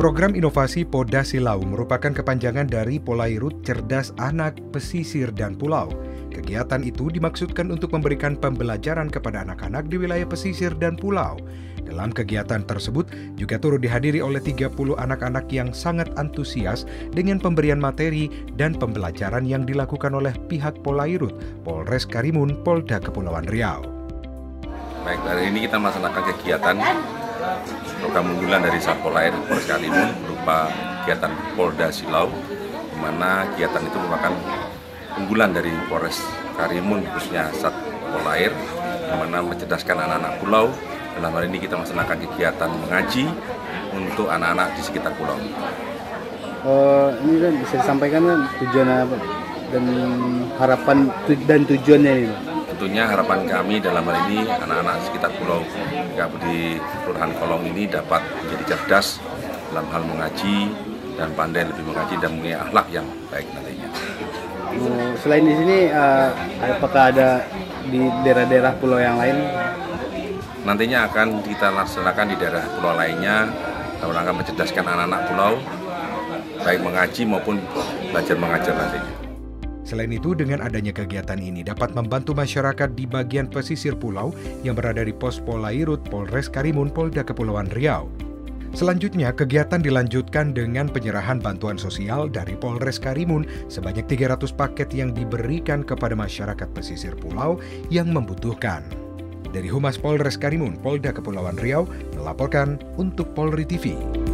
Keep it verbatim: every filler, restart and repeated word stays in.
Program inovasi Podasilau merupakan kepanjangan dari Polairud Cerdas Anak, Pesisir, dan Pulau. Kegiatan itu dimaksudkan untuk memberikan pembelajaran kepada anak-anak di wilayah pesisir dan pulau. Dalam kegiatan tersebut juga turut dihadiri oleh tiga puluh anak-anak yang sangat antusias dengan pemberian materi dan pembelajaran yang dilakukan oleh pihak Polairud, Polres Karimun, Polda Kepulauan Riau. Baik, hari ini kita melaksanakan kegiatan program unggulan dari Satpol Air Polres Karimun berupa kegiatan Podasilau, di mana kegiatan itu merupakan unggulan dari Polres Karimun khususnya Satpol Air, di mana mencerdaskan anak-anak pulau. Dalam hari ini kita melaksanakan kegiatan mengaji untuk anak-anak di sekitar pulau. Uh, ini kan bisa disampaikan kan tujuan dan harapan dan tujuannya ini. Tentunya harapan kami dalam hal ini anak-anak sekitar pulau di Kelurahan Kolong ini dapat menjadi cerdas dalam hal mengaji dan pandai lebih mengaji dan mempunyai akhlak yang baik nantinya. Selain di sini, apakah ada di daerah-daerah pulau yang lain? Nantinya akan kita laksanakan di daerah pulau lainnya dalam rangka mencerdaskan anak-anak pulau baik mengaji maupun belajar mengajar nantinya. Selain itu, dengan adanya kegiatan ini dapat membantu masyarakat di bagian pesisir pulau yang berada di pos Polairud, Polres Karimun, Polda Kepulauan Riau. Selanjutnya, kegiatan dilanjutkan dengan penyerahan bantuan sosial dari Polres Karimun sebanyak tiga ratus paket yang diberikan kepada masyarakat pesisir pulau yang membutuhkan. Dari Humas Polres Karimun, Polda Kepulauan Riau, melaporkan untuk Polri T V.